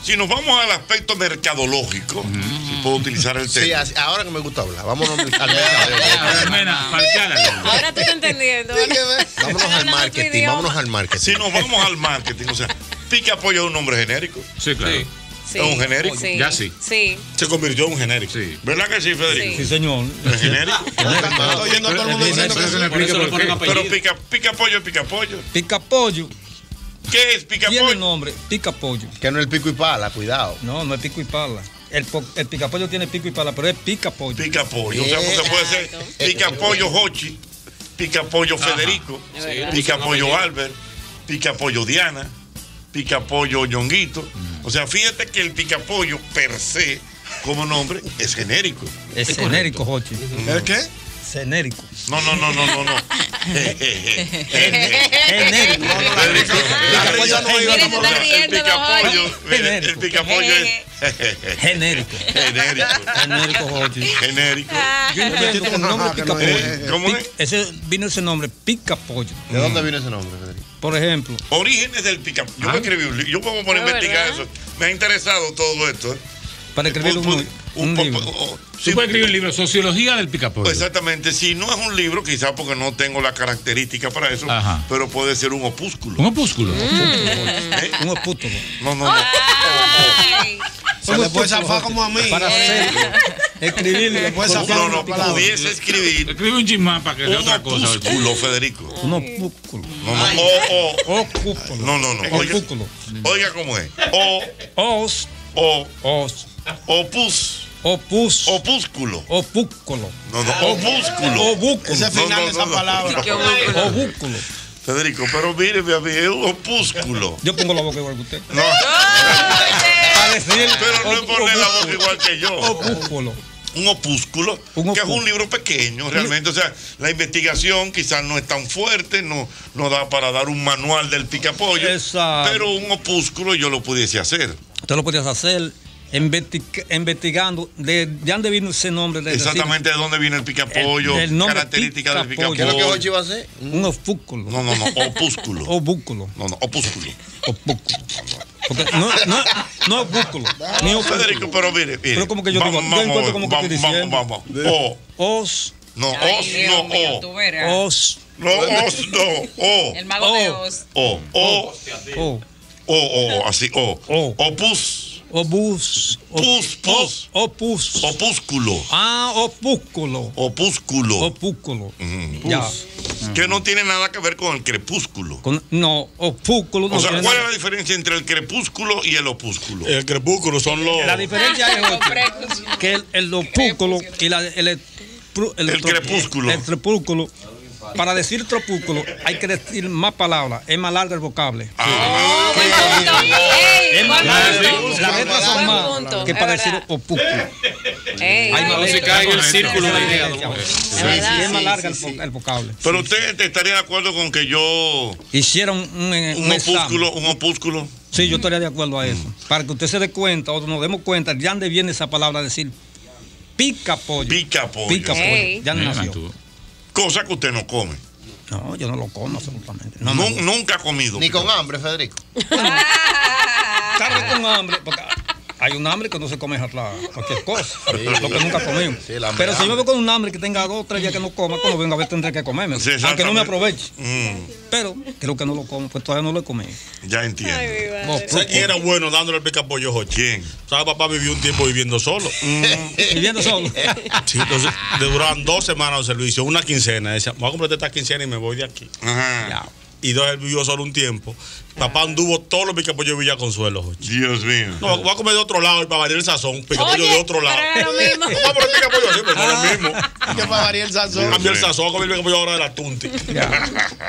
Si nos vamos al aspecto mercadológico, mm. si puedo utilizar el término. Sí, ahora que me gusta hablar, vámonos al mercado. Ahora te estoy entendiendo. Vámonos al marketing, vámonos al marketing. Si nos vamos al marketing, o sea, Pique Pollo es un nombre genérico. Sí, claro. Sí. Sí. ¿Es un genérico? Sí. Ya sí. sí. Se convirtió en un genérico. Sí. ¿Verdad que sí, Federico? Sí, sí señor. ¿Es genérico? Estoy oyendo a todo el mundo diciendo que sí. Pero pica, pica pollo, pica pollo. Pica pollo. ¿Qué es Picapollo? Tiene el nombre, Picapollo. Que no es el pico y pala, cuidado. No, no es pico y pala. El, el Picapollo tiene pico y pala, pero es Picapollo. Picapollo, o sea, porque puede ser Picapollo Jochy, Picapollo Federico, sí, Picapollo Albert, Picapollo Diana, Picapollo Ñonguito. Mm. O sea, fíjate que el Picapollo per se, como nombre, es genérico. Es, es genérico, Jochy. Mm. ¿El qué? Genérico. No, no, no, no, no, no. Genérico. El Picapollo es genérico. Genérico. Genérico. Yo entiendo el nombre Picapollo. ¿Cómo es? Vino ese nombre, Picapollo. ¿De dónde vino ese nombre, Federico? Por ejemplo. Orígenes del Picapollo. Yo me escribí un libro. Yo puedo poner a investigar eso. Me ha interesado todo esto. Para escribir un Un un libro. Oh, sí, puede escribir un libro, Sociología del Picapollo. Exactamente, si no es un libro, quizás porque no tengo la característica para eso. Ajá. Pero puede ser un opúsculo. ¿Un opúsculo? Mm. ¿Eh? Un opúsculo. No, no, no. Ay. Se le puede zafar como a mí. Para hacerlo. Escribirlo. Le puede zafar. No, no, pudiese escribir. Escribe un chismán para que sea otra cosa. Un opúsculo, Federico. Un opúsculo. No, no. O, o. Opúsculo. No, no, no. Opúsculo. Oiga cómo es. O. Os. O. Os. Opus. Opus. Opúsculo. Opúsculo. No, no. Opúsculo. Opúsculo. Ese final no, no, de esa no, no, palabra. No. Opúsculo. Federico, pero mire, mi amigo, es un opúsculo. Yo pongo la boca igual que usted. No. Para decir, pero no poner la boca igual que yo. Opúsculo. Un opúsculo, un opúsculo, que es un libro pequeño realmente, o sea, la investigación quizás no es tan fuerte, no, no da para dar un manual del Picapollo, pero un opúsculo yo lo pudiese hacer. Usted lo podías hacer. Investig investigando de, de dónde vino ese nombre. De, Exactamente, de dónde vino el Picapollo, características del Picapollo. ¿Qué es lo que Jochy iba a hacer? Un opúsculo. No, no, no, opúsculo. Opúsculo. No, no, opúsculo. Opúsculo. Porque no, no, no opúsculo. Ni opúsculo. Federico, pero mire, mire. Pero como que yo vamos, digo, vamos, yo encuentro como vamos, que vamos, diciendo. vamos, vamos. O. Os. No, Ay, os, Dios no, mío, o. Os. No, os, no, o. El mago o. de os. O, o. O, o, así, o. O. Opus. Opus, opus, pus, opus, opúsculo. Ah, opúsculo. Opúsculo. Opúsculo. Mm. Ya. Mm. Que no tiene nada que ver con el crepúsculo. Con, no, opúsculo no. O sea, ¿cuál nada? es la diferencia entre el crepúsculo y el opúsculo? El crepúsculo son los. La diferencia es otro, que el, el opúsculo y la, el, el, el, el crepúsculo. El crepúsculo. Para decir tropúsculo hay que decir más palabras. Es más largo el vocable. Ah, sí. Es más largo. Las letras son más que para decir opúsculo. No se cae el círculo de idea. Es más largo el vocable. Pero usted estaría de acuerdo con que yo hiciera un, un, un opúsculo, un opúsculo. Sí, yo estaría de acuerdo a eso. Para que usted se dé cuenta o nos demos cuenta de dónde viene esa palabra decir Picapollo. Picapollo. Picapollo. Ya nació. Cosa que usted no come. No, yo no lo como absolutamente. No no, nunca ha comido. Ni con hambre, Federico. Bueno, carne con hambre. Porque hay un hambre que no se come la, cualquier cosa. Sí, lo que nunca comimos. Sí, pero si yo me veo con un hambre que tenga dos o tres días que no coma, cuando venga a ver tendré que comerme. Sí, aunque no me aproveche. Mm. Pero creo que no lo como, pues todavía no lo he comido. Ya entiendo. Ay, no, ¿Sabes quién era bueno dándole el Picapollo a quién? ¿Sabes? Papá vivió un tiempo viviendo solo. Mm. ¿Viviendo solo? Sí, entonces duraban dos semanas de servicio, una quincena. Decía, voy a completar esta quincena y me voy de aquí. Ajá. Ya. Y dos, él vivió solo un tiempo. Papá anduvo todos los Picapollos de Villa Consuelo. Dios mío. No, va a comer de otro lado y para variar el sazón. Picapollo de otro lado. Pero era lo mismo. No, pero el Picapollo sí, pero no era el mismo. Que para variar el sazón. Cambió el sazón, comió el Picapollo ahora de la Tunti.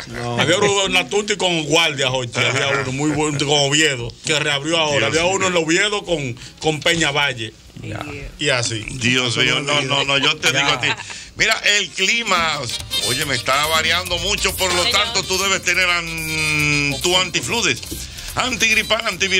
No. Había una Tunti con guardia, hoy. Había uno muy bueno, con Oviedo, que reabrió ahora. Había uno en Oviedo con, con Peña Valle. Ya. Y así. Dios mío, no, no, no, yo te ya. digo a ti. Mira, el clima, oye, me está variando mucho, por lo tanto, tú debes tener an, tu antifludes, antigripal, antiviral.